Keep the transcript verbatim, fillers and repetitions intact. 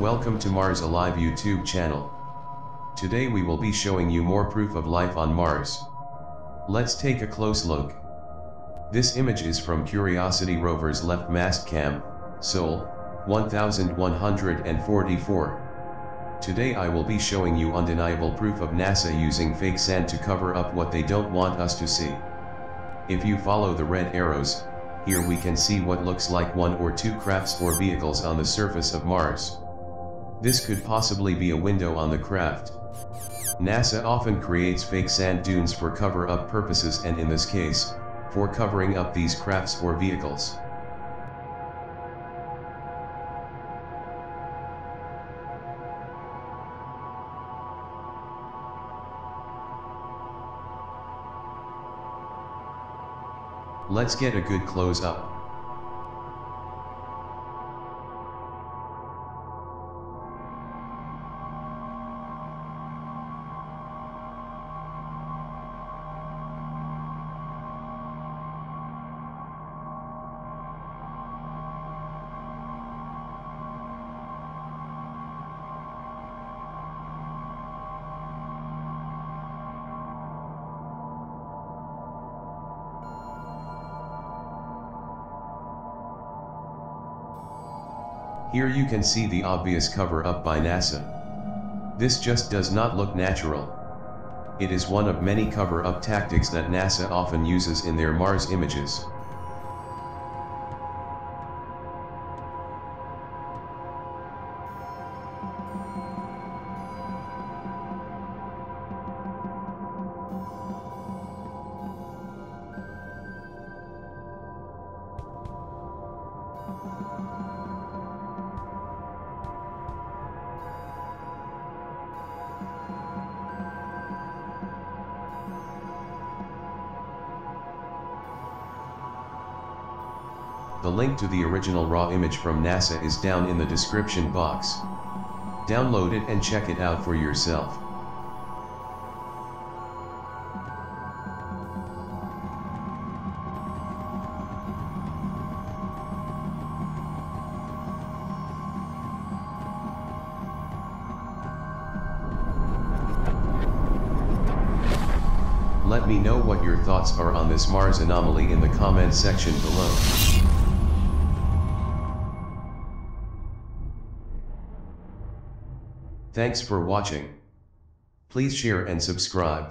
Welcome to Mars Alive YouTube channel. Today we will be showing you more proof of life on Mars. Let's take a close look. This image is from Curiosity rover's left Mastcam, Sol, one thousand one hundred forty-four. Today I will be showing you undeniable proof of NASA using fake sand to cover up what they don't want us to see. If you follow the red arrows, here we can see what looks like one or two crafts or vehicles on the surface of Mars. This could possibly be a window on the craft. NASA often creates fake sand dunes for cover-up purposes, and in this case, for covering up these crafts or vehicles. Let's get a good close up. Here you can see the obvious cover-up by NASA. This just does not look natural. It is one of many cover-up tactics that NASA often uses in their Mars images. The link to the original raw image from NASA is down in the description box. Download it and check it out for yourself. Let me know what your thoughts are on this Mars anomaly in the comment section below. Thanks for watching. Please share and subscribe.